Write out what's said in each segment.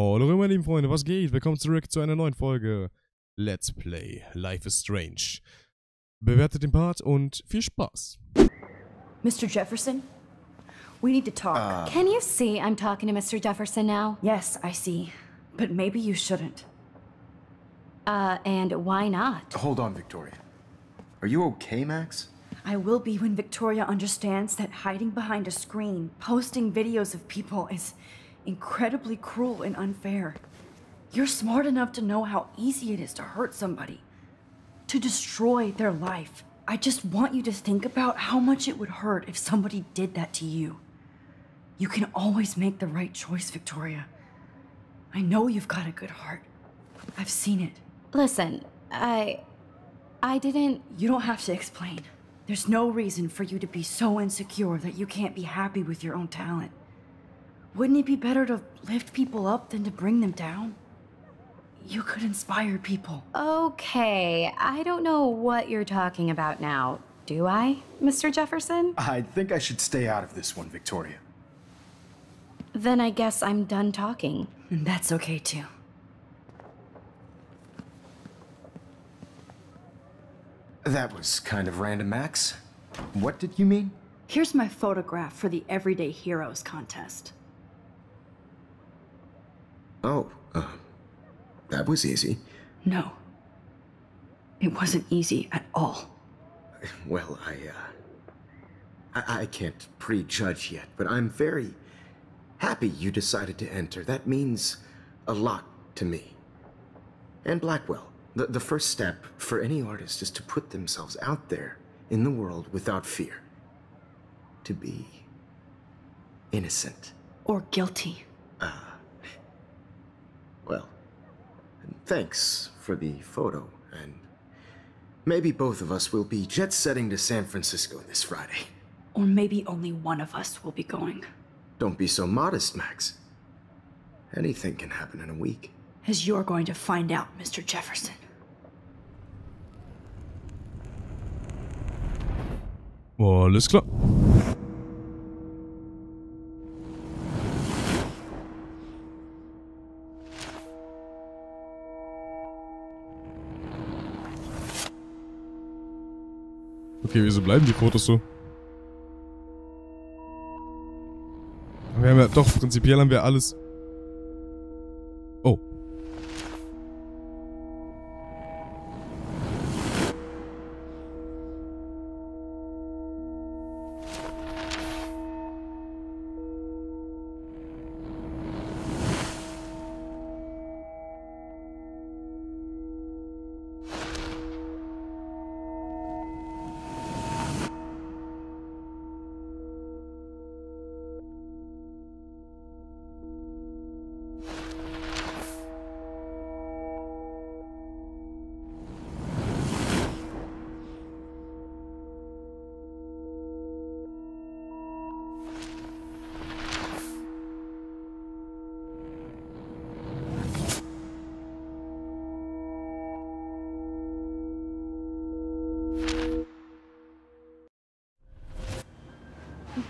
Hallo meine lieben Freunde, was geht? Willkommen zurück zu einer neuen Folge Let's Play Life is Strange. Bewertet den Part und viel Spaß. Mr. Jefferson, we need to talk. Can you see I'm talking to Mr. Jefferson now? Yes, I see. But maybe you shouldn't. And why not? Hold on, Victoria. Are you okay, Max? I will be when Victoria understands that hiding behind a screen, posting videos of people is incredibly cruel and unfair. You're smart enough to know how easy it is to hurt somebody, to destroy their life. I just want you to think about how much it would hurt if somebody did that to you. You can always make the right choice, Victoria. I know you've got a good heart. I've seen it. Listen, I didn't... You don't have to explain. There's no reason for you to be so insecure that you can't be happy with your own talent. Wouldn't it be better to lift people up than to bring them down? You could inspire people. Okay, I don't know what you're talking about now, do I, Mr. Jefferson? I think I should stay out of this one, Victoria. Then I guess I'm done talking. And that's okay, too. That was kind of random, Max. What did you mean? Here's my photograph for the Everyday Heroes contest. Oh, that was easy. No. It wasn't easy at all. Well, I can't prejudge yet, but I'm very happy you decided to enter. That means a lot to me. And Blackwell. The first step for any artist is to put themselves out there in the world without fear. To be innocent. Or guilty. Well, thanks for the photo, and maybe both of us will be jet-setting to San Francisco this Friday. Or maybe only one of us will be going. Don't be so modest, Max. Anything can happen in a week. As you're going to find out, Mr. Jefferson. Alles klar. Okay, wieso bleiben die Fotos so? Wir haben ja doch, prinzipiell haben wir alles. Oh.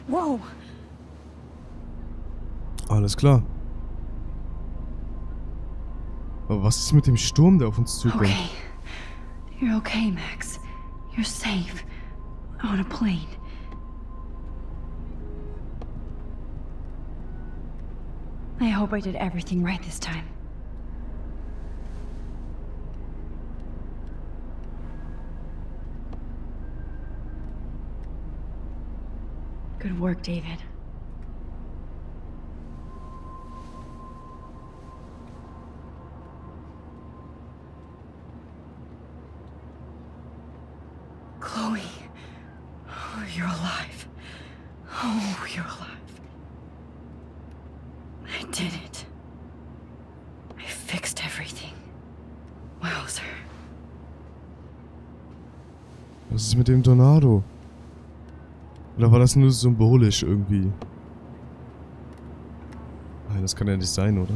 Wow. Alles klar. Aber was ist mit dem Sturm, der auf uns zukommt? Okay. You're okay, Max. You're safe. On a plane. I hope I did everything right this time. Good work, David. Chloe, oh, you're alive. Oh, you're alive. I did it. I fixed everything. Wowzer. Was ist mit dem Tornado? Oder war das nur symbolisch irgendwie? Nein, das kann ja nicht sein, oder?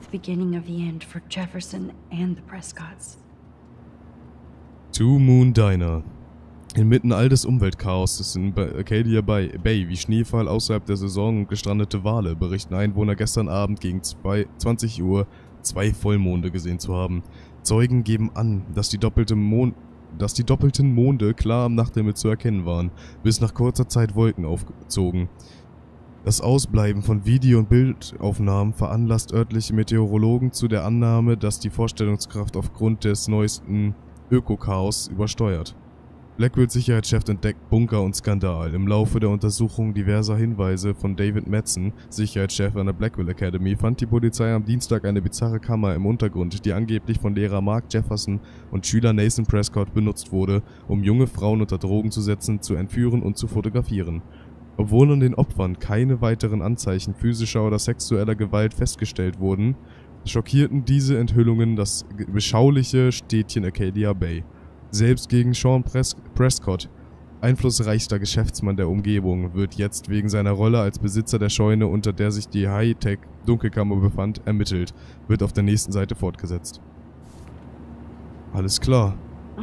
The beginning of the end for Jefferson and the Prescotts. Two Moon Diner. Inmitten all des Umweltchaos ist in Arcadia Bay wie Schneefall außerhalb der Saison und gestrandete Wale, berichten Einwohner gestern Abend gegen 20 Uhr 2 Vollmonde gesehen zu haben. Zeugen geben an, dass die doppelten Monde klar am Nachthimmel zu erkennen waren, bis nach kurzer Zeit Wolken aufzogen. Das Ausbleiben von Video- und Bildaufnahmen veranlasst örtliche Meteorologen zu der Annahme, dass die Vorstellungskraft aufgrund des neuesten Ökochaos übersteuert. Blackwells Sicherheitschef entdeckt Bunker und Skandal. Im Laufe der Untersuchung diverser Hinweise von David Madsen, Sicherheitschef an der Blackwell Academy, fand die Polizei am Dienstag eine bizarre Kammer im Untergrund, die angeblich von Lehrer Mark Jefferson und Schüler Nathan Prescott benutzt wurde, um junge Frauen unter Drogen zu setzen, zu entführen und zu fotografieren. Obwohl an den Opfern keine weiteren Anzeichen physischer oder sexueller Gewalt festgestellt wurden, schockierten diese Enthüllungen das beschauliche Städtchen Arcadia Bay. Selbst gegen Sean Prescott, einflussreichster Geschäftsmann der Umgebung, wird jetzt wegen seiner Rolle als Besitzer der Scheune, unter der sich die Hightech-Dunkelkammer befand, ermittelt. Wird auf der nächsten Seite fortgesetzt. Alles klar. Oh,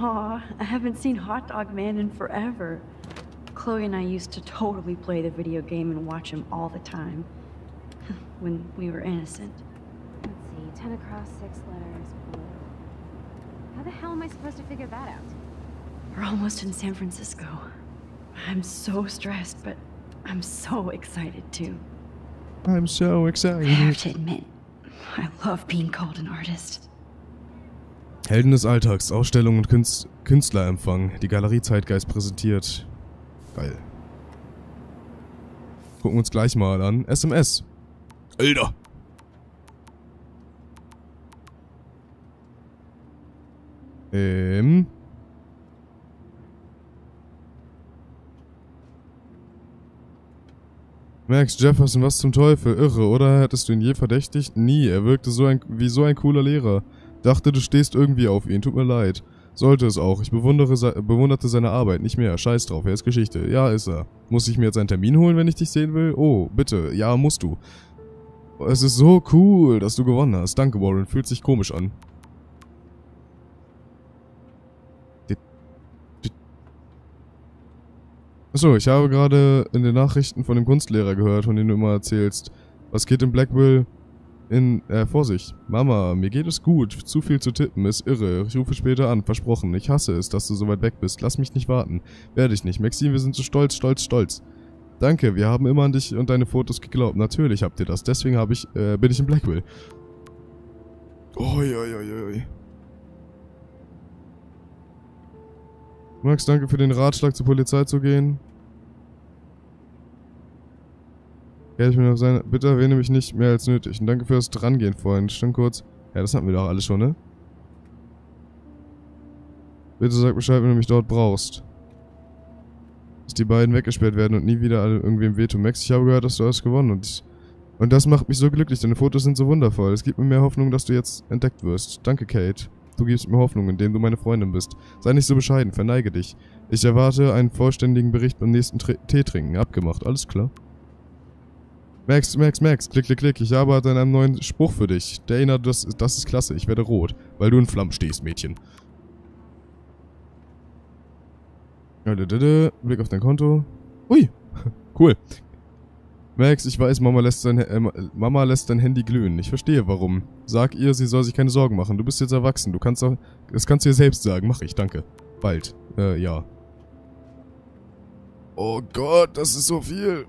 I haven't seen Hot Dog Man in forever. Chloe and I used to totally play the video game and watch him all the time. When we were innocent. Let's see, 10 across 6 letters. How the hell am I supposed to figure that out? We're almost in San Francisco. I'm so stressed, but I'm so excited too. I'm so excited. I have to admit, I love being called an artist. Helden des Alltags, Ausstellung und Künstlerempfang. Die Galerie Zeitgeist präsentiert. Geil. Gucken wir uns gleich mal an. SMS. Alter. Max Jefferson, was zum Teufel? Irre, oder? Hättest du ihn je verdächtigt? Nie. Er wirkte wie so ein cooler Lehrer. Dachte, du stehst irgendwie auf ihn. Tut mir leid. Sollte es auch. Ich bewunderte seine Arbeit. Nicht mehr. Scheiß drauf. Er ist Geschichte. Ja, ist er. Muss ich mir jetzt einen Termin holen, wenn ich dich sehen will? Oh, bitte. Ja, musst du. Es ist so cool, dass du gewonnen hast. Danke, Warren. Fühlt sich komisch an. Achso, ich habe gerade in den Nachrichten von dem Kunstlehrer gehört, von dem du immer erzählst. Was geht in Blackwell? Vorsicht. Mama, mir geht es gut. Zu viel zu tippen ist irre. Ich rufe später an. Versprochen. Ich hasse es, dass du so weit weg bist. Lass mich nicht warten. Werde ich nicht. Maxine, wir sind so stolz, stolz, stolz. Danke, wir haben immer an dich und deine Fotos geglaubt. Natürlich habt ihr das. Deswegen bin ich in Blackwell. Oi, oi, oi, oi. Max, danke für den Ratschlag, zur Polizei zu gehen. Ja, ich bin auf seine... Bitte erwähne mich nicht mehr als nötig. Und danke für das Drangehen vorhin. Stimmt kurz. Ja, das hatten wir doch alle schon, ne? Bitte sag Bescheid, wenn du mich dort brauchst. Dass die beiden weggesperrt werden und nie wieder irgendwem wehtun. Max, ich habe gehört, dass du alles gewonnen hast. Und das macht mich so glücklich. Deine Fotos sind so wundervoll. Es gibt mir mehr Hoffnung, dass du jetzt entdeckt wirst. Danke, Kate. Du gibst mir Hoffnung, indem du meine Freundin bist. Sei nicht so bescheiden, verneige dich. Ich erwarte einen vollständigen Bericht beim nächsten Tee trinken. Abgemacht, alles klar. Max, klick, klick, klick. Ich arbeite an einem neuen Spruch für dich. Dana, das ist klasse. Ich werde rot, weil du in Flammen stehst, Mädchen. Blick auf dein Konto. Ui, cool. Max, ich weiß, Mama lässt dein Handy glühen. Ich verstehe, warum. Sag ihr, sie soll sich keine Sorgen machen. Du bist jetzt erwachsen. Du kannst auch... Das kannst du ihr selbst sagen. Mach ich, danke. Bald. Ja. Oh Gott, das ist so viel.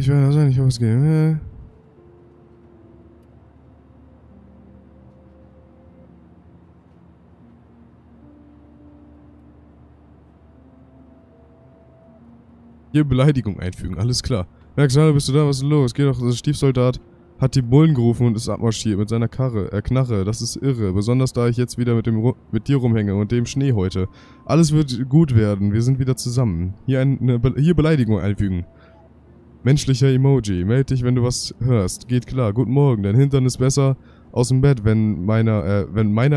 Ich werde also nicht ausgehen. Hier Beleidigung einfügen, alles klar. Max, hallo, bist du da? Was ist denn los? Geh doch, der Stiefsoldat hat die Bullen gerufen und ist abmarschiert mit seiner Knarre. Das ist irre, besonders da ich jetzt wieder mit dir rumhänge und dem Schnee heute. Alles wird gut werden, wir sind wieder zusammen. Hier Beleidigung einfügen. Menschlicher Emoji, meld dich, wenn du was hörst. Geht klar, guten Morgen, dein Hintern ist besser aus dem Bett, wenn meiner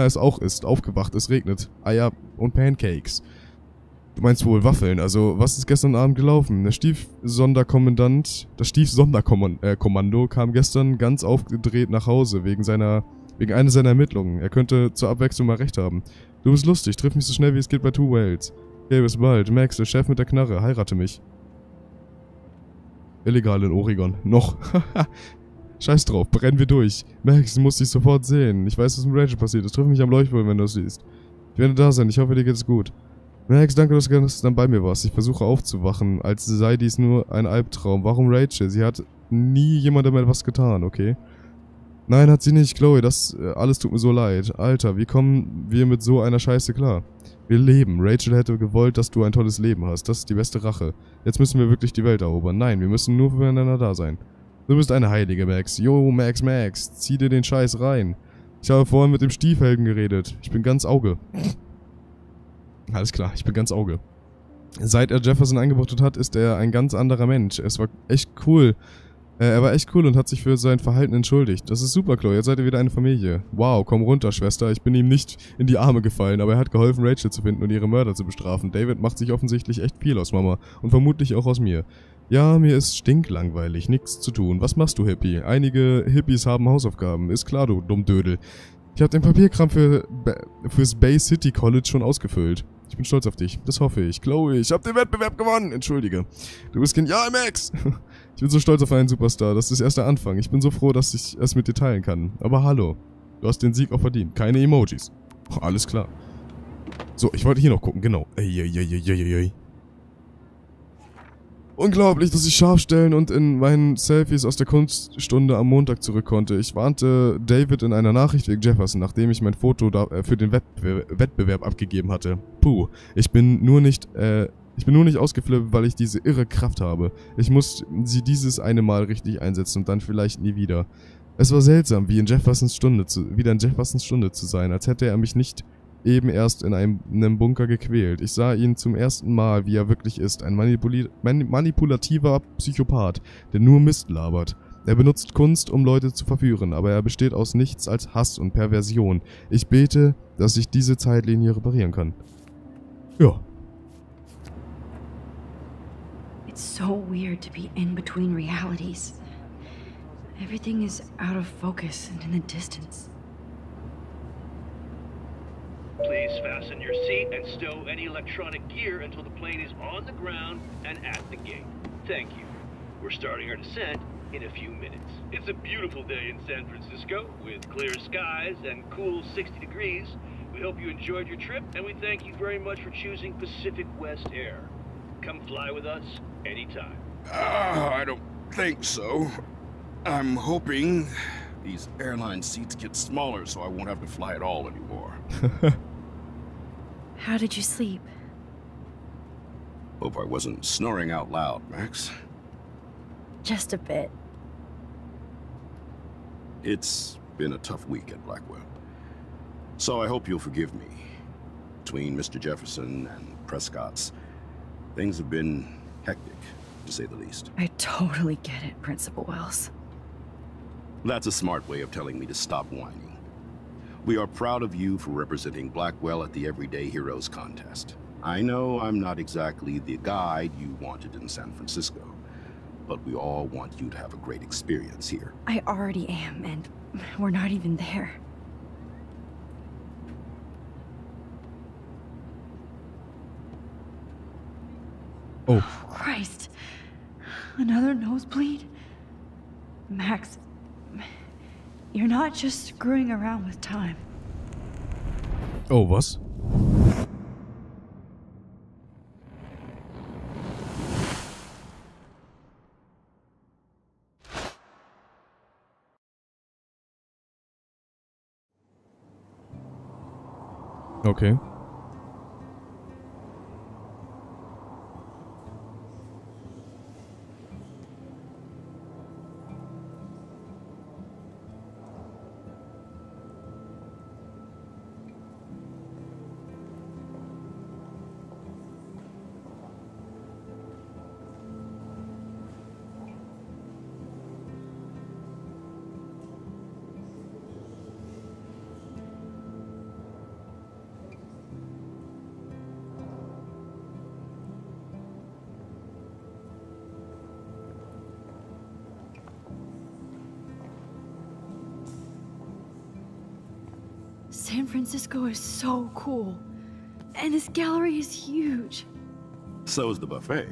es auch ist. Aufgewacht, es regnet. Eier und Pancakes. Du meinst wohl Waffeln, also was ist gestern Abend gelaufen? Der Stiefsonderkommando kam gestern ganz aufgedreht nach Hause wegen seiner Wegen einer seiner Ermittlungen. Er könnte zur Abwechslung mal recht haben. Du bist lustig. Triff mich so schnell, wie es geht bei Two Whales. Okay, bis bald. Max, der Chef mit der Knarre. Heirate mich. Illegal in Oregon. Noch. Scheiß drauf. Brennen wir durch. Max, du musst dich sofort sehen. Ich weiß, was mit Rachel passiert ist. Triff mich am Leuchtturm, wenn du es siehst. Ich werde da sein. Ich hoffe, dir geht's gut. Max, danke, dass du dann bei mir warst. Ich versuche aufzuwachen, als sei dies nur ein Albtraum. Warum Rachel? Sie hat nie jemandem etwas getan, okay? Nein, hat sie nicht, Chloe. Das alles tut mir so leid. Alter, wie kommen wir mit so einer Scheiße klar? Wir leben. Rachel hätte gewollt, dass du ein tolles Leben hast. Das ist die beste Rache. Jetzt müssen wir wirklich die Welt erobern. Nein, wir müssen nur füreinander da sein. Du bist eine Heilige, Max. Yo, Max. Zieh dir den Scheiß rein. Ich habe vorhin mit dem Stiefhelden geredet. Ich bin ganz Auge. Alles klar, ich bin ganz Auge. Seit er Jefferson eingebuchtet hat, ist er ein ganz anderer Mensch. Es war echt cool. Er war echt cool und hat sich für sein Verhalten entschuldigt. Das ist super, Chloe. Jetzt seid ihr wieder eine Familie. Wow, komm runter, Schwester. Ich bin ihm nicht in die Arme gefallen, aber er hat geholfen, Rachel zu finden und ihre Mörder zu bestrafen. David macht sich offensichtlich echt viel aus Mama und vermutlich auch aus mir. Ja, mir ist stinklangweilig. Nichts zu tun. Was machst du, Hippie? Einige Hippies haben Hausaufgaben. Ist klar, du Dummdödel. Ich habe den Papierkram fürs Bay City College schon ausgefüllt. Ich bin stolz auf dich. Das hoffe ich. Chloe, ich habe den Wettbewerb gewonnen. Entschuldige. Du bist genial, Max. Ich bin so stolz auf einen Superstar. Das ist erst der Anfang. Ich bin so froh, dass ich es mit dir teilen kann. Aber hallo. Du hast den Sieg auch verdient. Keine Emojis. Oh, alles klar. So, ich wollte hier noch gucken. Genau. Unglaublich, dass ich scharf stellen und in meinen Selfies aus der Kunststunde am Montag zurück konnte. Ich warnte David in einer Nachricht wegen Jefferson, nachdem ich mein Foto für den Wettbewerb abgegeben hatte. Puh, ich bin nur nicht ausgeflippt, weil ich diese irre Kraft habe. Ich muss sie dieses eine Mal richtig einsetzen und dann vielleicht nie wieder. Es war seltsam, wieder in Jeffersons Stunde zu sein, als hätte er mich nicht eben erst in einem Bunker gequält. Ich sah ihn zum ersten Mal, wie er wirklich ist. Ein manipulativer Psychopath, der nur Mist labert. Er benutzt Kunst, um Leute zu verführen, aber er besteht aus nichts als Hass und Perversion. Ich bete, dass ich diese Zeitlinie reparieren kann. Ja. It's so weird to be in between realities. Everything is out of focus and in the distance. Please fasten your seat and stow any electronic gear until the plane is on the ground and at the gate. Thank you. We're starting our descent in a few minutes. It's a beautiful day in San Francisco with clear skies and cool 60 degrees. We hope you enjoyed your trip and we thank you very much for choosing Pacific West Air. Come fly with us anytime. I don't think so. I'm hoping these airline seats get smaller so I won't have to fly at all anymore. How did you sleep? Hope I wasn't snoring out loud, Max. Just a bit. It's been a tough week at Blackwell. So I hope you'll forgive me. Between Mr. Jefferson and Prescott's, things have been hectic, to say the least. I totally get it, Principal Wells. That's a smart way of telling me to stop whining. We are proud of you for representing Blackwell at the Everyday Heroes contest. I know I'm not exactly the guide you wanted in San Francisco, but we all want you to have a great experience here. I already am, and we're not even there. Oh, Christ. Another nosebleed? Max, you're not just screwing around with time. Oh, was? Okay. San Francisco is so cool. And this gallery is huge. So is the buffet.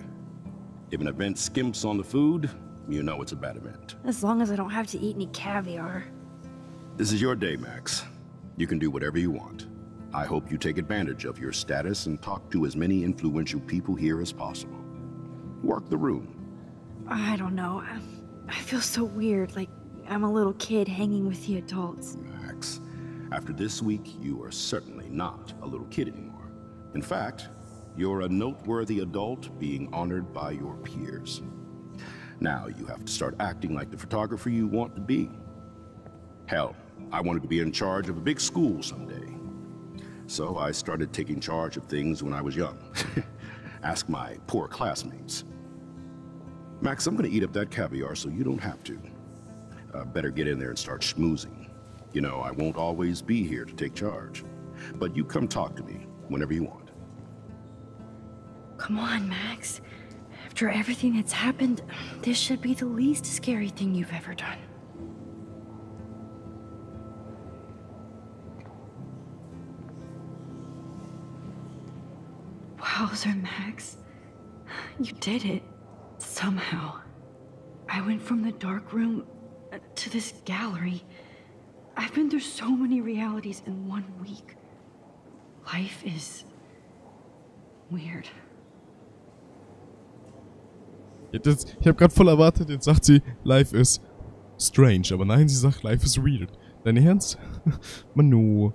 If an event skimps on the food, you know it's a bad event. As long as I don't have to eat any caviar. This is your day, Max. You can do whatever you want. I hope you take advantage of your status and talk to as many influential people here as possible. Work the room. I don't know. I feel so weird, like I'm a little kid hanging with the adults. Max, after this week, you are certainly not a little kid anymore. In fact, you're a noteworthy adult being honored by your peers. Now you have to start acting like the photographer you want to be. Hell, I wanted to be in charge of a big school someday. So I started taking charge of things when I was young. Ask my poor classmates. Max, I'm gonna eat up that caviar so you don't have to. Better get in there and start schmoozing. You know, I won't always be here to take charge. But you come talk to me whenever you want. Come on, Max. After everything that's happened, this should be the least scary thing you've ever done. Wowzer, Max. You did it. Somehow. I went from the dark room to this gallery. I've been through so many realities in 1 week. Life is weird. Ich habe gerade voll erwartet, jetzt sagt sie, Life is strange. Aber nein, sie sagt, Life is weird. Dein Ernst? Manu.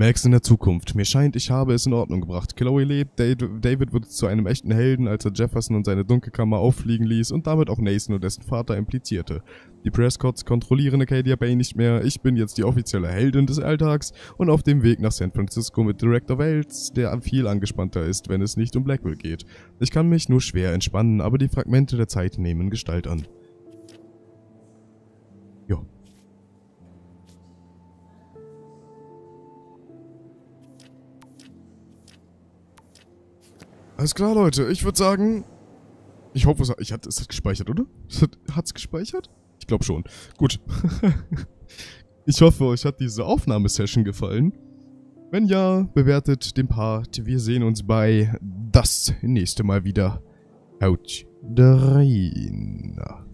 Max in der Zukunft. Mir scheint, ich habe es in Ordnung gebracht. Chloe lebt, David wird zu einem echten Helden, als er Jefferson und seine Dunkelkammer auffliegen ließ und damit auch Nathan und dessen Vater implizierte. Die Prescotts kontrollieren Arcadia Bay nicht mehr, ich bin jetzt die offizielle Heldin des Alltags und auf dem Weg nach San Francisco mit Director Wales, der viel angespannter ist, wenn es nicht um Blackwell geht. Ich kann mich nur schwer entspannen, aber die Fragmente der Zeit nehmen Gestalt an. Jo. Alles klar, Leute. Ich würde sagen... Ich hoffe, es hat es gespeichert, oder? Hat es gespeichert? Ich glaube schon. Gut. Ich hoffe, euch hat diese Aufnahmesession gefallen. Wenn ja, bewertet den Part. Wir sehen uns bei das nächste Mal wieder. Haut rein.